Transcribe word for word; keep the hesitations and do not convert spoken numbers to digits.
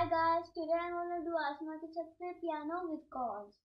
Hi guys, today I'm gonna do Aasman ki Chhat Pe Hai piano with chords.